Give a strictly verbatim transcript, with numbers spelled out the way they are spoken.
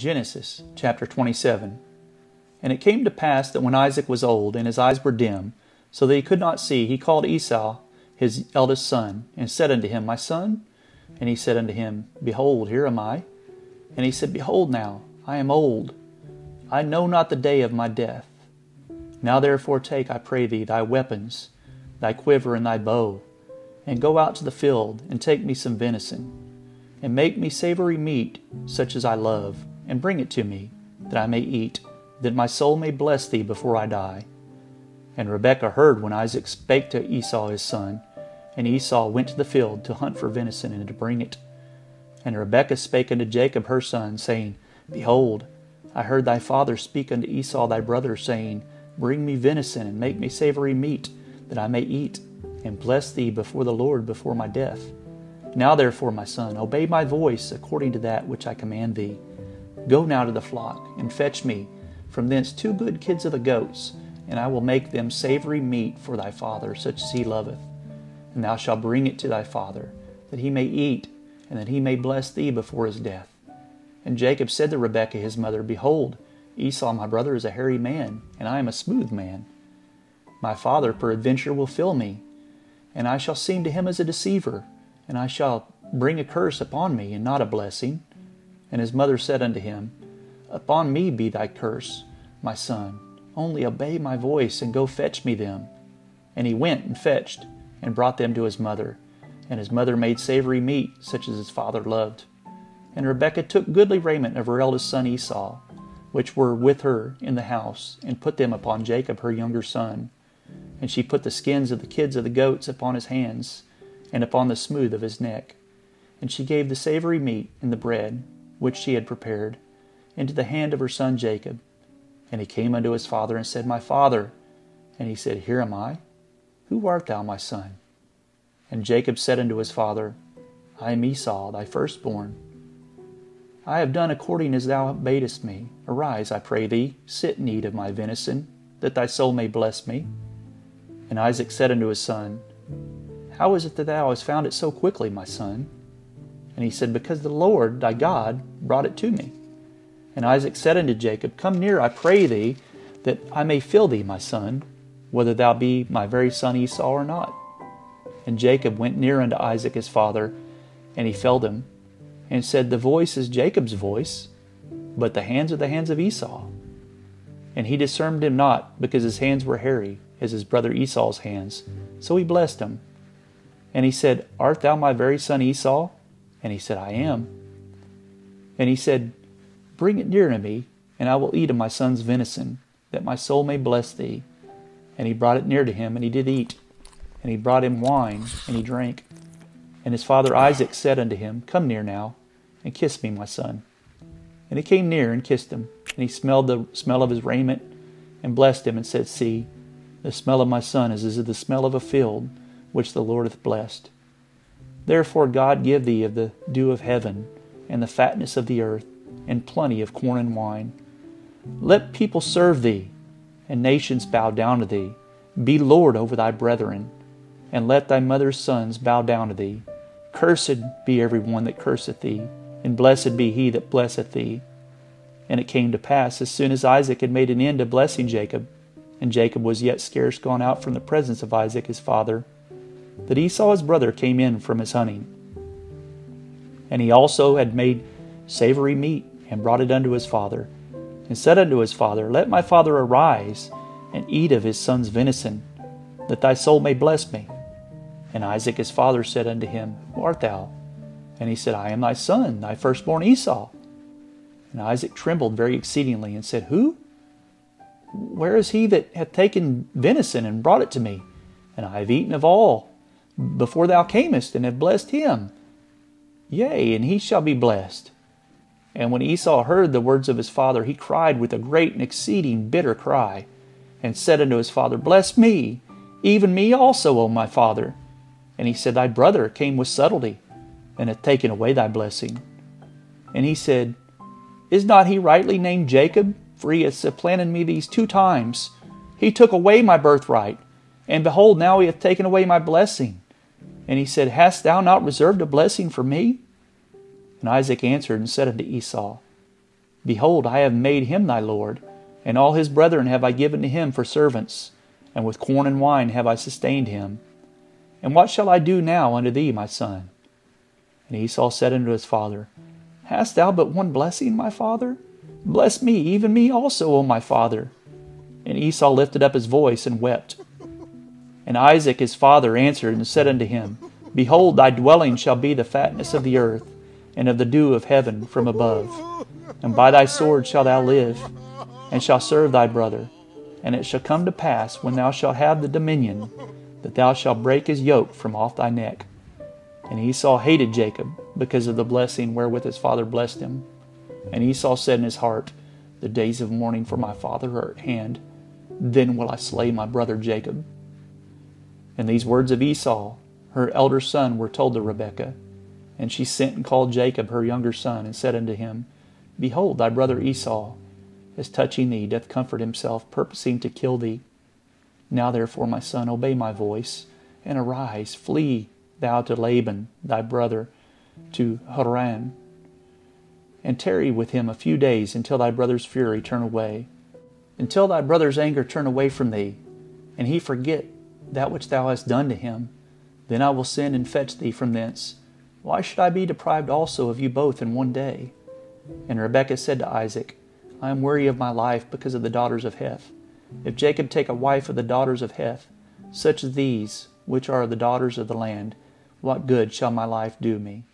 Genesis chapter twenty-seven. And it came to pass that when Isaac was old, and his eyes were dim, so that he could not see, he called Esau, his eldest son, and said unto him, My son? And he said unto him, Behold, here am I. And he said, Behold now, I am old. I know not the day of my death. Now therefore take, I pray thee, thy weapons, thy quiver and thy bow, and go out to the field, and take me some venison, and make me savory meat, such as I love, and bring it to me, that I may eat, that my soul may bless thee before I die. And Rebekah heard when Isaac spake to Esau his son, and Esau went to the field to hunt for venison and to bring it. And Rebekah spake unto Jacob her son, saying, Behold, I heard thy father speak unto Esau thy brother, saying, Bring me venison, and make me savory meat, that I may eat, and bless thee before the Lord before my death. Now therefore, my son, obey my voice according to that which I command thee. Go now to the flock, and fetch me from thence two good kids of the goats, and I will make them savory meat for thy father, such as he loveth. And thou shalt bring it to thy father, that he may eat, and that he may bless thee before his death. And Jacob said to Rebekah his mother, Behold, Esau my brother is a hairy man, and I am a smooth man. My father peradventure will fill me, and I shall seem to him as a deceiver, and I shall bring a curse upon me, and not a blessing. And his mother said unto him, Upon me be thy curse, my son. Only obey my voice, and go fetch me them. And he went and fetched, and brought them to his mother. And his mother made savory meat, such as his father loved. And Rebekah took goodly raiment of her eldest son Esau, which were with her in the house, and put them upon Jacob her younger son. And she put the skins of the kids of the goats upon his hands, and upon the smooth of his neck. And she gave the savory meat and the bread, which she had prepared, into the hand of her son Jacob. And he came unto his father and said, My father. And he said, Here am I. Who art thou, my son? And Jacob said unto his father, I am Esau, thy firstborn. I have done according as thou badest me. Arise, I pray thee, sit and eat of my venison, that thy soul may bless me. And Isaac said unto his son, How is it that thou hast found it so quickly, my son? And he said, Because the Lord thy God brought it to me. And Isaac said unto Jacob, Come near, I pray thee, that I may fill thee, my son, whether thou be my very son Esau or not. And Jacob went near unto Isaac his father, and he felled him, and said, The voice is Jacob's voice, but the hands are the hands of Esau. And he discerned him not, because his hands were hairy, as his brother Esau's hands. So he blessed him. And he said, Art thou my very son Esau? And he said, I am. And he said, Bring it near to me, and I will eat of my son's venison, that my soul may bless thee. And he brought it near to him, and he did eat. And he brought him wine, and he drank. And his father Isaac said unto him, Come near now, and kiss me, my son. And he came near and kissed him. And he smelled the smell of his raiment, and blessed him, and said, See, the smell of my son is as the smell of a field, which the Lord hath blessed. Therefore God give thee of the dew of heaven, and the fatness of the earth, and plenty of corn and wine. Let people serve thee, and nations bow down to thee. Be Lord over thy brethren, and let thy mother's sons bow down to thee. Cursed be every one that curseth thee, and blessed be he that blesseth thee. And it came to pass, as soon as Isaac had made an end of blessing Jacob, and Jacob was yet scarce gone out from the presence of Isaac his father, that Esau his brother came in from his hunting. And he also had made savory meat, and brought it unto his father, and said unto his father, Let my father arise, and eat of his son's venison, that thy soul may bless me. And Isaac his father said unto him, Who art thou? And he said, I am thy son, thy firstborn Esau. And Isaac trembled very exceedingly, and said, Who? Where is he that hath taken venison, and brought it to me? And I have eaten of all, before thou camest, and have blessed him. Yea, and he shall be blessed. And when Esau heard the words of his father, he cried with a great and exceeding bitter cry, and said unto his father, Bless me, even me also, O my father. And he said, Thy brother came with subtlety, and hath taken away thy blessing. And he said, Is not he rightly named Jacob? For he hath supplanted me these two times. He took away my birthright, and behold, now he hath taken away my blessing. And he said, Hast thou not reserved a blessing for me? And Isaac answered and said unto Esau, Behold, I have made him thy lord, and all his brethren have I given to him for servants, and with corn and wine have I sustained him. And what shall I do now unto thee, my son? And Esau said unto his father, Hast thou but one blessing, my father? Bless me, even me also, O my father. And Esau lifted up his voice and wept. And Isaac his father answered and said unto him, Behold, thy dwelling shall be the fatness of the earth, and of the dew of heaven from above. And by thy sword shalt thou live, and shalt serve thy brother. And it shall come to pass, when thou shalt have the dominion, that thou shalt break his yoke from off thy neck. And Esau hated Jacob, because of the blessing wherewith his father blessed him. And Esau said in his heart, The days of mourning for my father are at hand. Then will I slay my brother Jacob. And these words of Esau, her elder son, were told to Rebekah. And she sent and called Jacob, her younger son, and said unto him, Behold, thy brother Esau, as touching thee, doth comfort himself, purposing to kill thee. Now therefore, my son, obey my voice, and arise, flee thou to Laban, thy brother, to Haran, and tarry with him a few days until thy brother's fury turn away, until thy brother's anger turn away from thee, and he forget that which thou hast done to him. Then I will send and fetch thee from thence. Why should I be deprived also of you both in one day? And Rebekah said to Isaac, I am weary of my life because of the daughters of Heth. If Jacob take a wife of the daughters of Heth, such as these, which are the daughters of the land, what good shall my life do me?